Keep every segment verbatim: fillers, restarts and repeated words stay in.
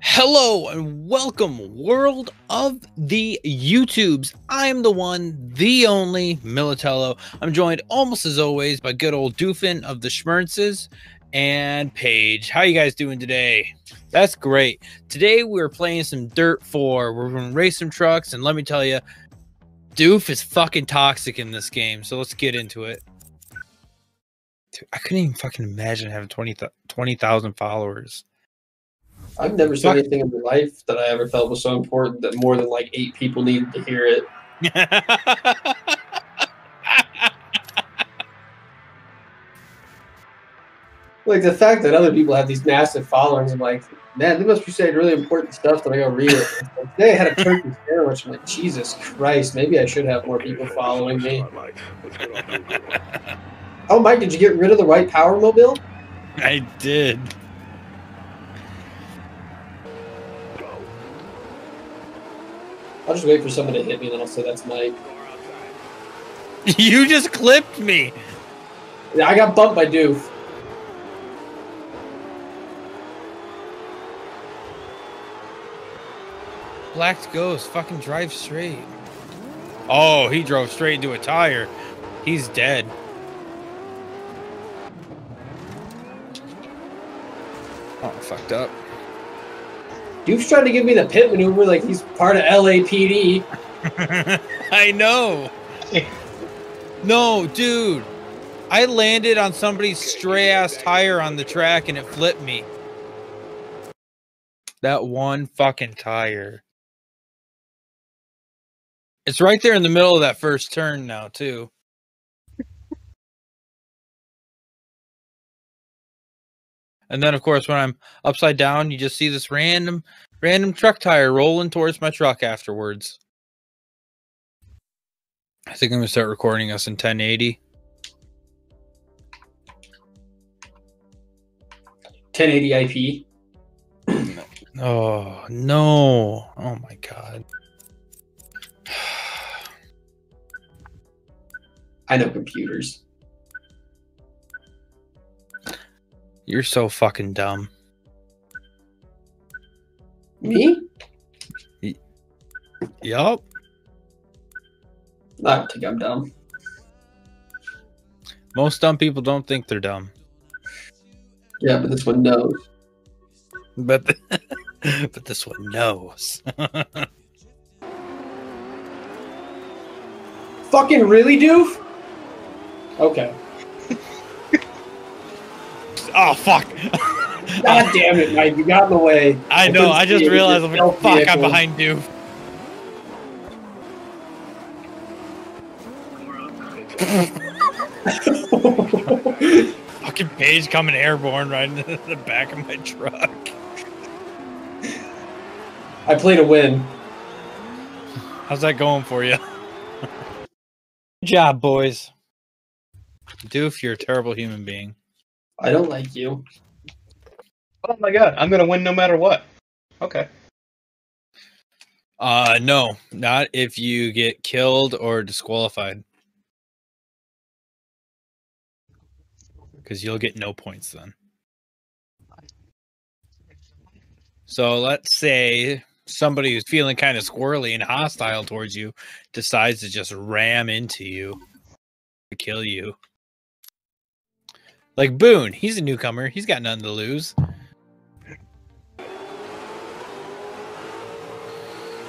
Hello and welcome, world of the YouTubes. I'm the one, the only Militello. I'm joined almost as always by good old Doofin of the Schmerzes and Paige. How you guys doing today? That's great. Today we're playing some dirt four. We're going to race some trucks, and let me tell you, Doof is fucking toxic in this game, so let's get into it. Dude, I couldn't even fucking imagine having twenty thousand followers. I've never seen anything in my life that I ever felt was so important that more than like eight people needed to hear it. Like the fact that other people have these massive followings, I'm like, man, they must be saying really important stuff that I go read it. Like, they had a turkey sandwich. I'm like, Jesus Christ, maybe I should have more people following me. Oh, Mike, did you get rid of the white power mobile? I did. I'll just wait for someone to hit me, and then I'll say that's Mike. You just clipped me. Yeah, I got bumped by Doof. Black Ghost, fucking drive straight. Oh, he drove straight into a tire. He's dead. Oh, I fucked up. Dude's trying to give me the pit maneuver like he's part of L A P D. I know. No, dude. I landed on somebody's stray-ass tire on the track, and it flipped me. That one fucking tire. It's right there in the middle of that first turn now, too. And then, of course, when I'm upside down, you just see this random, random truck tire rolling towards my truck afterwards. I think I'm going to start recording us in ten eighty. ten eighty I P? Oh, no. Oh, my God. I know computers. You're so fucking dumb. Me? Yup. I don't think I'm dumb. Most dumb people don't think they're dumb. Yeah, but this one knows. But, the, but this one knows. Fucking really, Doof? Okay. Oh, fuck. God damn it, Mike. You got in the way. I know. I just realized, I'm like, fuck, I'm behind you. Fucking Paige coming airborne right into the back of my truck. I played a win. How's that going for you? Good job, boys. Doof, you're a terrible human being. I don't like you. Oh my God, I'm gonna win no matter what. Okay. Uh, no, not if you get killed or disqualified. Because you'll get no points then. So let's say somebody who's feeling kind of squirrely and hostile towards you decides to just ram into you to kill you. Like Boone, he's a newcomer. He's got nothing to lose.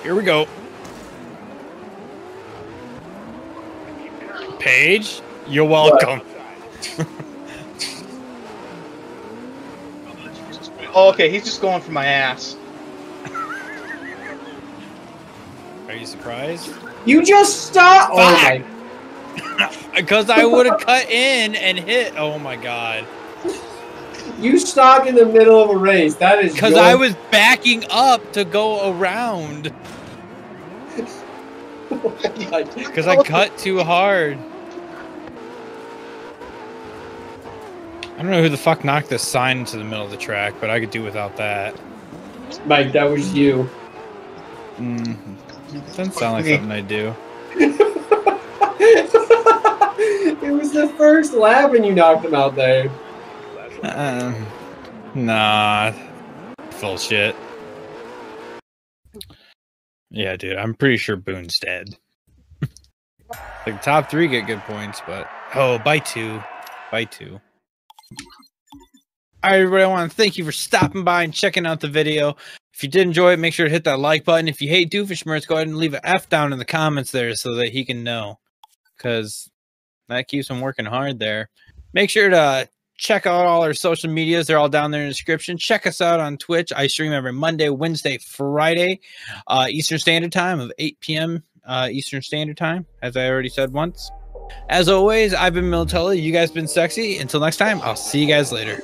Here we go. Paige, you're welcome. Oh, okay, he's just going for my ass. Are you surprised? You just stopped! Oh my God. Because I would have cut in and hit. Oh my God. You stopped in the middle of a race. That is because your... I was backing up to go around. Because I cut too hard. I don't know who the fuck knocked this sign into the middle of the track, but I could do without that. Mike, that was you. Mm, doesn't sound like something I do. It was the first lap and you knocked him out there. Um, nah. full shit. Yeah, dude, I'm pretty sure Boone's dead. Like, top three get good points, but... Oh, by two. By two. Alright, everybody, I want to thank you for stopping by and checking out the video. If you did enjoy it, make sure to hit that like button. If you hate Doof and Schmerz, go ahead and leave an F down in the comments there so that he can know. Because that keeps him working hard there. Make sure to check out all our social medias. They're all down there in the description. Check us out on Twitch. I stream every Monday, Wednesday, Friday, uh, Eastern Standard Time of eight P M Uh, Eastern Standard Time, as I already said once. As always, I've been Militello. You guys been sexy. Until next time, I'll see you guys later.